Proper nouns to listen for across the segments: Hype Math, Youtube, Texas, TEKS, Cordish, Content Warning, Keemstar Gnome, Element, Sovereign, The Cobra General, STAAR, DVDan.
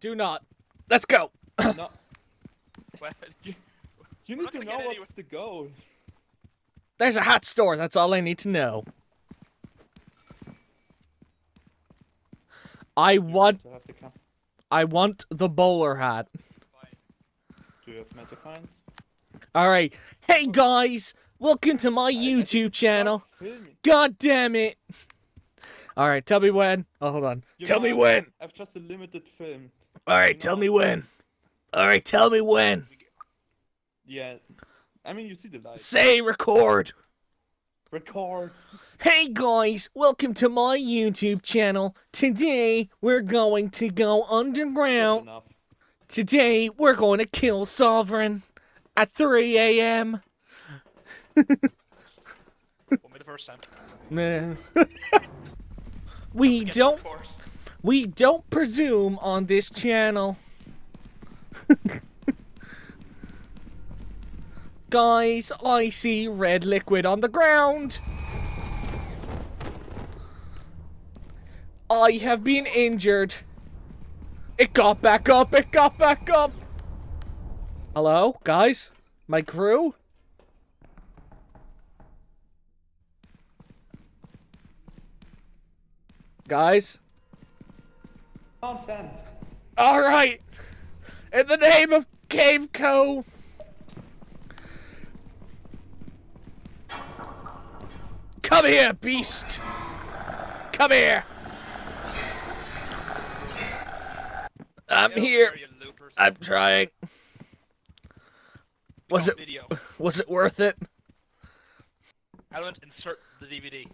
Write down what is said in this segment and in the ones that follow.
Do not. Let's go. No. You need to know what's to go. There's a hat store. That's all I need to know. I want the bowler hat. Do you have meta coins? Alright. Hey guys! Welcome to my YouTube channel. God damn it! Alright, tell me when. Oh, hold on. Tell me when! I've just a limited film. Alright, tell me when. Alright, tell me when. Yeah. I mean, you see the light. Say record! Record. Hey guys, welcome to my YouTube channel. Today, we're going to go underground. Today, we're going to kill Sovereign at 3 a.m. The first time. Nah. we don't presume on this channel. Guys, I see red liquid on the ground. I have been injured. It got back up. It got back up. Hello, guys? My crew? Guys? Content. All right. In the name of Cave Co. Come here, beast! Come here! I'm here. I'm trying. Was it worth it? Element, insert the DVD.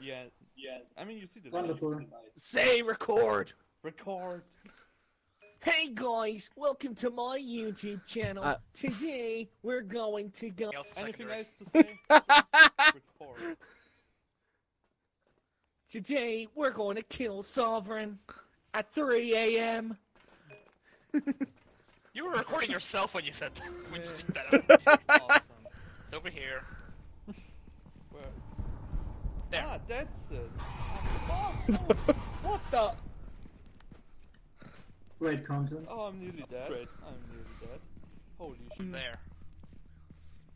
Yeah, yeah. I mean, you see the video. Say record. Record. Hey guys, welcome to my YouTube channel. Today we're going to go. Anything else to say? Record. Today we're going to kill Sovereign at 3 a.m. You were recording yourself when you said that. When you said that. Awesome. It's over here. Where? There. Ah, that's it. Oh, no. What the? Great content. Oh, I'm nearly dead. Great. I'm nearly dead. Holy shit. There.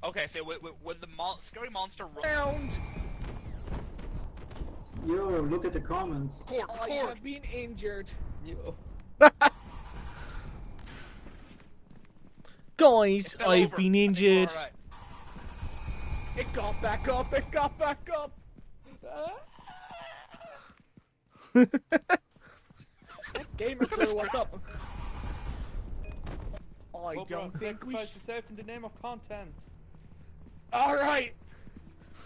Okay, so when the scary monster runs. Yo, look at the comments. I have been injured. Yo. Guys, I've been injured. Right. It got back up. It got back up. Gamer crew, what's up? I don't think we should save in the name of content. Alright!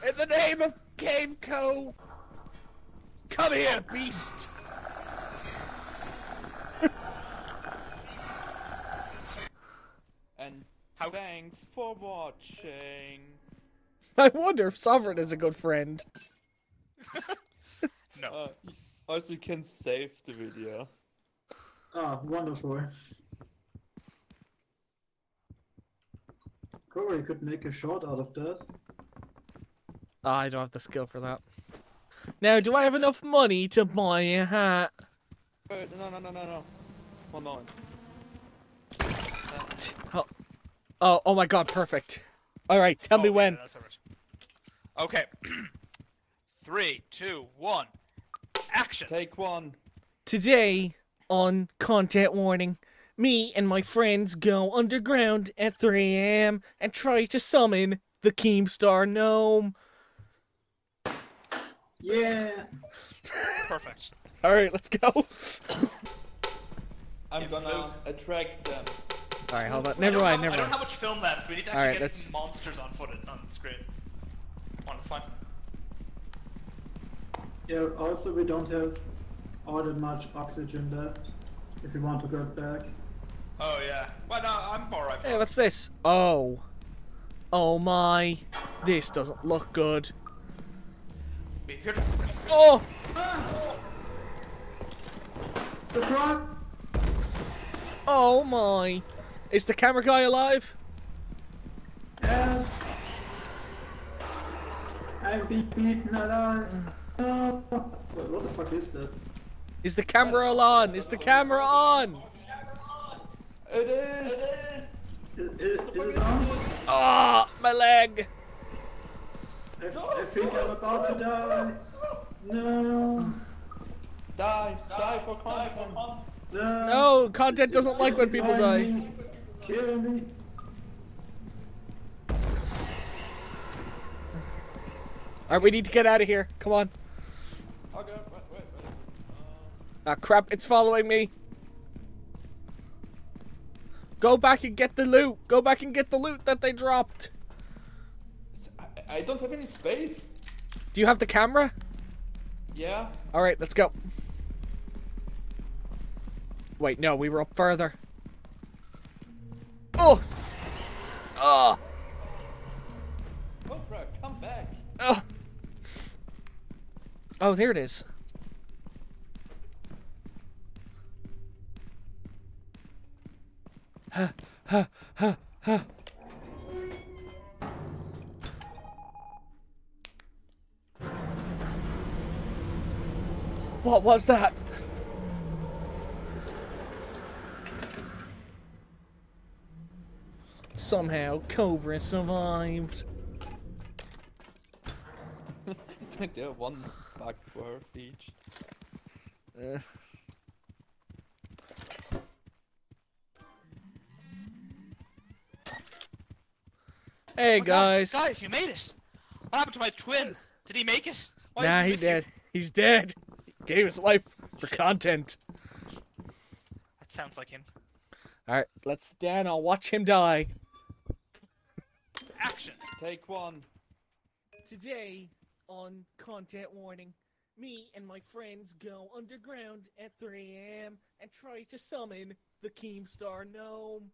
In the name of Game Co. Come here, beast! And thanks for watching. I wonder if Sovereign is a good friend. No. Also, you can save the video. Oh, wonderful. Corey could make a short out of that. Oh, I don't have the skill for that. Now, do I have enough money to buy a hat? No. Hold on. Oh my god, perfect. Alright, tell me when. Yeah, okay. 3, 2, 1. Action. Take one. Today on Content Warning, me and my friends go underground at 3 a.m. and try to summon the Keemstar Gnome. Yeah. Perfect. All right, let's go. I'm gonna attract them. All right, hold on. Never mind. I don't know how much film left. We need to actually get some monsters on foot on screen. Come on, let's find them. Yeah, also we don't have all that much oxygen left, if you want to go back. Oh yeah. Well, no, I'm alright. Hey, what's this? Oh. Oh my. This doesn't look good. Oh! It's a truck! Oh my. Is the camera guy alive? Yes. I'm beaten alive. What the fuck is that? Is the camera on? Is the camera on? It is. It is on. Ah, oh, my leg. I think I'm about to die. No. Die for content. No, content doesn't like when people die. Kill me. Alright, we need to get out of here. Come on. Okay, wait. Ah, crap, it's following me. Go back and get the loot. Go back and get the loot that they dropped. I don't have any space. Do you have the camera? Yeah. Alright, let's go. Wait, no, we were up further. Oh! Oh! Cobra, come back! Oh! Oh, there it is. Huh. What was that? Somehow, Cobra survived. There are one bug for her each. Hey, guys. Guys, you made it! What happened to my twin? Did he make it? Why nah, he dead. He's dead. He gave his life for content. That sounds like him. Alright, let's sit down. I'll watch him die. Action. Take one. Today on Content Warning, me and my friends go underground at 3 a.m. and try to summon the Keemstar Gnome.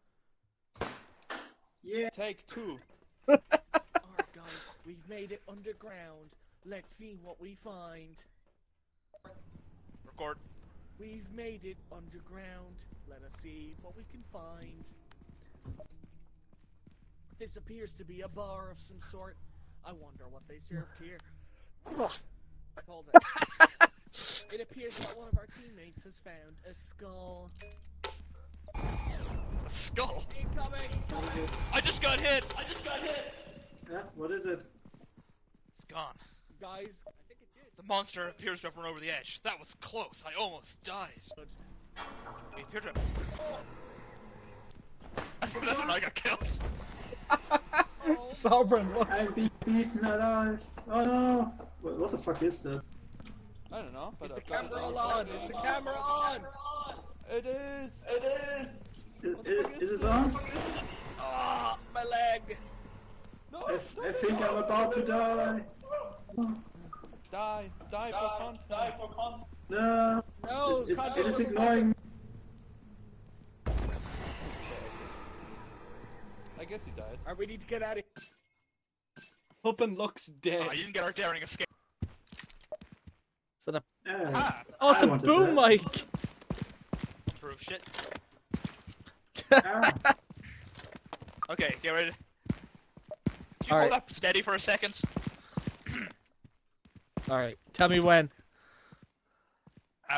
Yeah. Take two. Alright, guys, we've made it underground. Let's see what we find. Record. We've made it underground. Let us see what we can find. This appears to be a bar of some sort. I wonder what they served here. Hold on. It appears that one of our teammates has found a skull. A skull? Incoming! I just got hit! Yeah, what is it? It's gone. Guys, I think it did. The monster appears to have run over the edge. That was close. I almost died. It appeared to have... That's when I got killed. Sovereign looks. I've been beaten alive. Oh no! Wait, what the fuck is that? I don't know. But is the camera on? Is the camera on? It is on? Ah, oh, my leg. No, I think I'm about to die. Die for content. No. No. It is ignoring me. I guess he died. Alright, we need to get out of here. Open looks dead. Oh, you didn't get our daring escape. Is that a... oh, it's a boom mic! Proof shit. Okay, get ready. Can you hold up steady for a second? Alright, tell me when.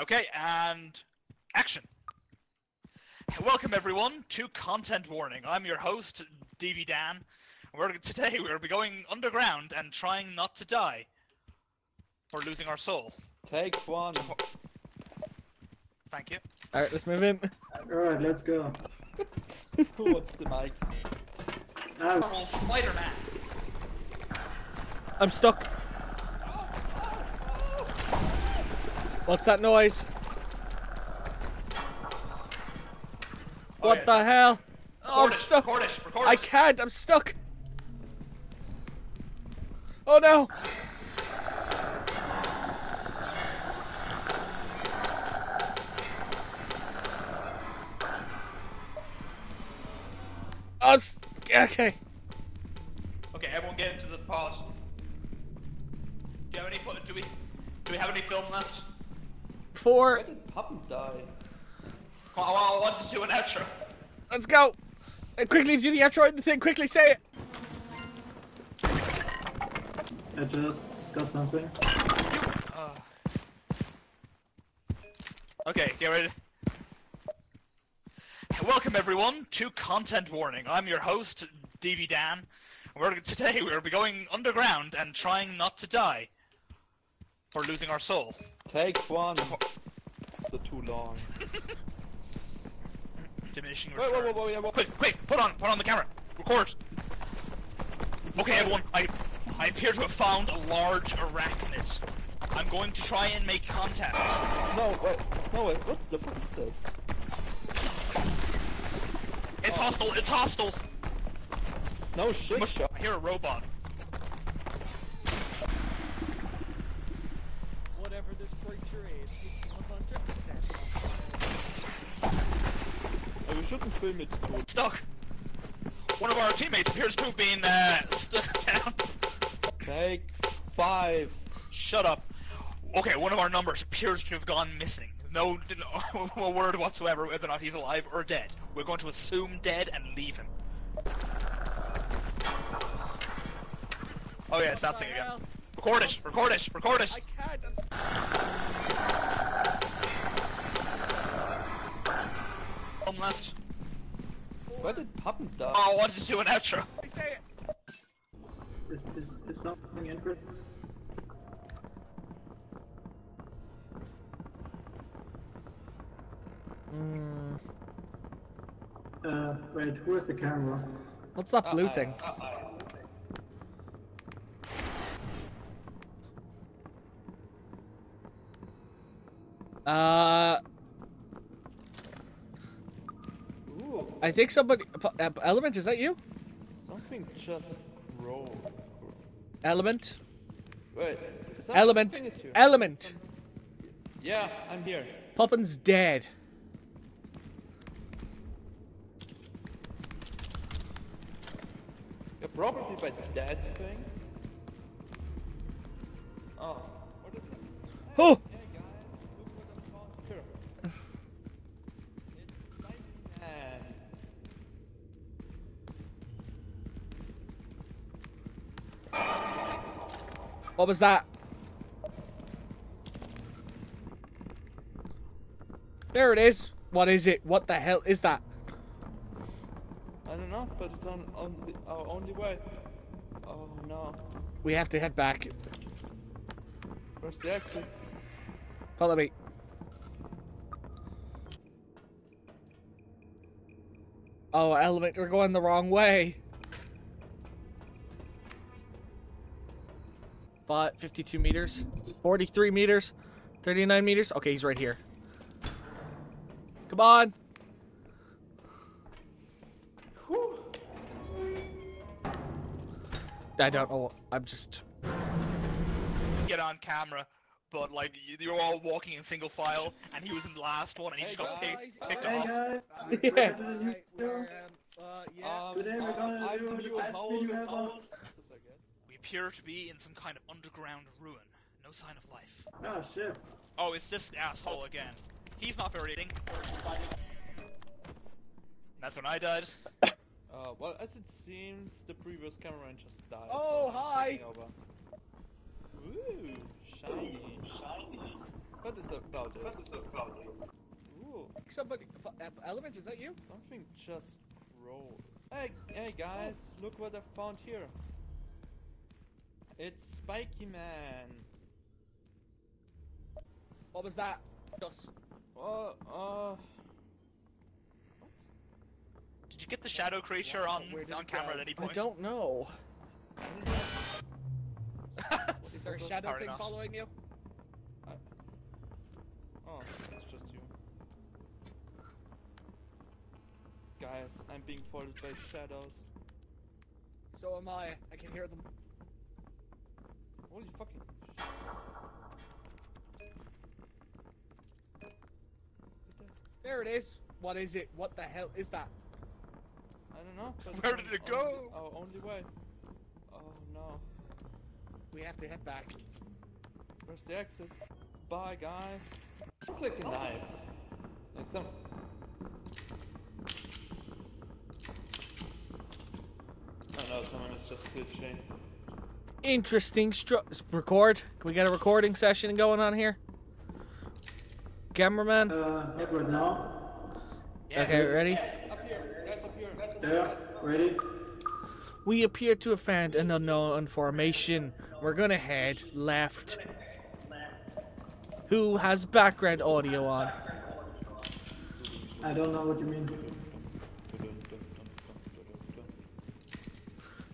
Okay, and... action! Welcome everyone to Content Warning. I'm your host, DVDan. Today we're going underground and trying not to die. Or losing our soul. Take one. Thank you. Alright, let's move in. Alright, let's go. Who wants the mic? Spider-Man. I'm stuck. What's that noise? What the hell? Oh, I'm stuck. Cordish. I can't. I'm stuck. Oh no. Okay. Okay, everyone get into the pod. Do we have any film left? Four. Where did Puppet die? I want to do an outro. Let's go. Quickly do the outro and the thing. Quickly say it. I just got something. Okay, get ready. Welcome everyone to Content Warning. I'm your host, DVDan. Today we'll be going underground and trying not to die for losing our soul. Take one. The too long. Diminishing returns. Wait. Quick, put on the camera. Record. Okay, everyone. I appear to have found a large arachnid. I'm going to try and make contact. No, wait, what's the first step? It's hostile, it's hostile! No shit, I hear a robot. Whatever this creature is, it's 100%. Oh, we shouldn't film it. Stuck! One of our teammates appears to have been, stuck down. Take five. Shut up. Okay, one of our numbers appears to have gone missing. No word whatsoever whether or not he's alive or dead. We're going to assume dead and leave him. Oh yeah, it's that thing again. Record it! I can't. One left. Where did Papa die? Oh, I wanted to do an outro. I say it. Is something interesting? Wait, where's the camera? What's that blue thing? I think somebody. Element, is that you? Something just rolled. Element? Wait. Element! Element! Yeah, I'm here. Poppin's dead. Probably by that thing. Oh, what is that? Oh! Hey guys, look what I found. It's Lightning. What was that? There it is. What is it? What the hell is that? I don't know, but it's on our only way. Oh no. We have to head back. Where's the exit? Follow me. Oh, Element, we're going the wrong way. 52 meters, 43 meters, 39 meters. Okay, he's right here. Come on. I don't know. I'm just get on camera, but like you're all walking in single file, and he was in the last one, and he just got picked off. Yeah. We appear to be in some kind of underground ruin. No sign of life. Oh shit. Oh, it's this asshole again. He's not very. That's when I died. Well, as it seems, the previous cameraman just died. Oh, so hi! Ooh, shiny. But it's about it. Ooh. Somebody, Element, is that you? Something just rolled. Hey guys, look what I found here. It's Spiky Man. What was that? Just. Did you get the shadow creature on camera at any point? I don't know. Is there a shadow thing following you? Oh, it's just you. Guys, I'm being followed by shadows. So am I. I can hear them. Holy fucking shit. There it is. What is it? What the hell is that? I don't know. Where did it go? Oh, only way. Oh no. We have to head back. Where's the exit? Bye, guys. It's like a knife. Like some. Oh no, someone is just glitching. Interesting. Record. Can we get a recording session going on here? cameraman? Yep, right now. Yes. Okay, ready? Yes, up here. That's up here. That's up here. Yeah, ready? We appear to have found an unknown formation. We're gonna head left. Who has background audio on? I don't know what you mean.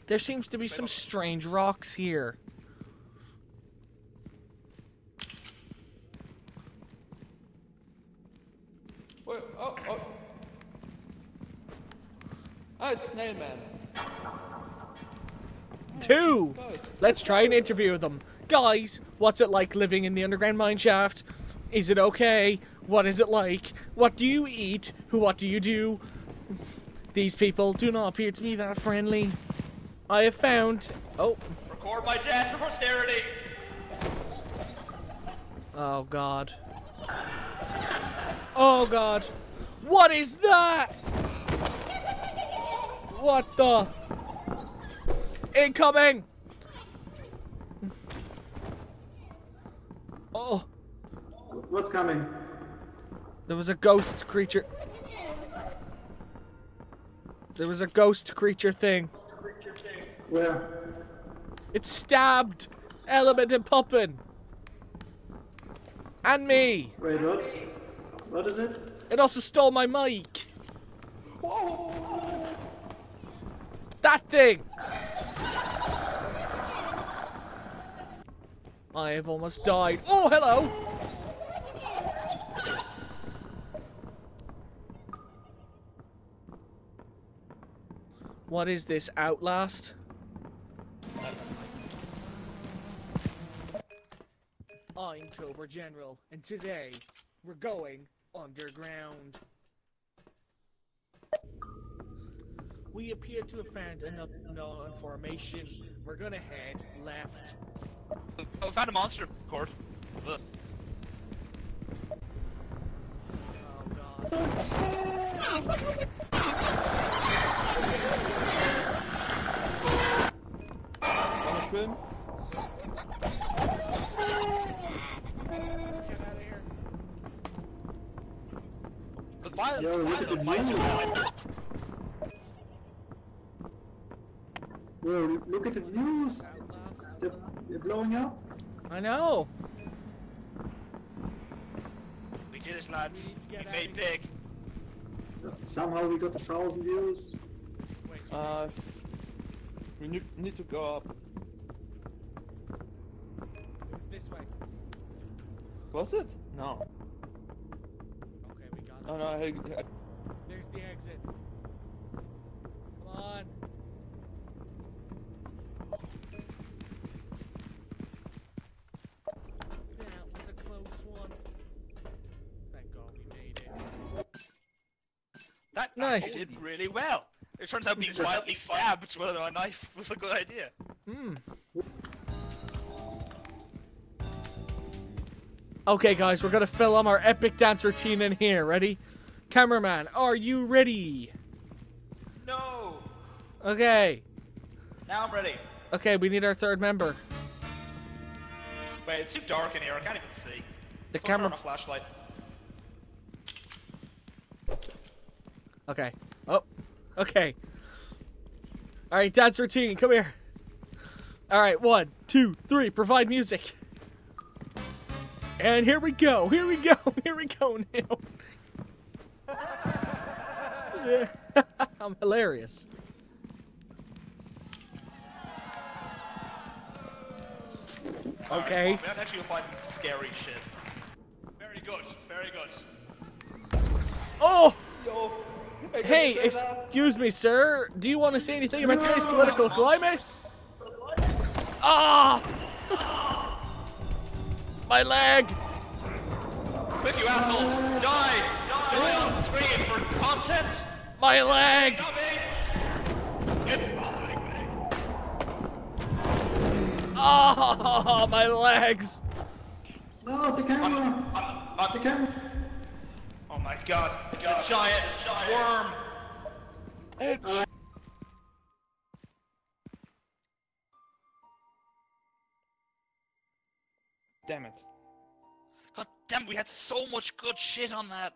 There seems to be some strange rocks here. Wait, oh, oh. Oh, it's Snail Man. Two! Let's try and interview them. Guys, what's it like living in the underground mineshaft? Is it okay? What is it like? What do you eat? What do you do? These people do not appear to be that friendly. I have found... Oh. Record my death for posterity! Oh, God. Oh, God. What is that? What the... Incoming! Oh. What's coming? There was a ghost creature. There was a ghost creature thing. Where? It stabbed Element and Poppin. And me. Wait, what? What is it? It also stole my mic. Whoa. That thing. I have almost died. Oh, hello. What is this, Outlast? I'm Cobra General, and today we're going underground. We appear to have found an unknown formation. We're gonna head left. Oh, I found a monster, Cord. Oh god. Punishment? Yo, look at the news! They're blowing up. I know. We did it, lads. We made big. Somehow we got 1,000 views. We need to go up. It was this way. Was it? No. Okay, we got it. Oh no, there's the exit. Come on. That was a close one. Thank God we made it. That nice. Did really well. It turns out being wildly stabbed with a knife was a good idea. Hmm. Okay, guys, we're gonna film our epic dance routine in here. Ready? Cameraman, are you ready? No. Okay. Now I'm ready. Okay, we need our third member. Wait, it's too dark in here. I can't even see. The camera. Turn on a flashlight. Okay. Oh. Okay. Alright, dance routine. Come here. Alright, 1, 2, 3. Provide music. And here we go. Here we go. Here we go now. I'm hilarious. Okay. Right, well, we actually find some scary shit. Very good. Very good. Oh! Yo. Hey, excuse me, sir. Do you want to say anything about today's political climate? Ah! My leg! Quick, you assholes! Die! Die on screen for content! My leg! Ah! Oh, my legs! No, the camera! The camera! Oh my god, it's a giant worm! It's... Damn it. God damn, we had so much good shit on that.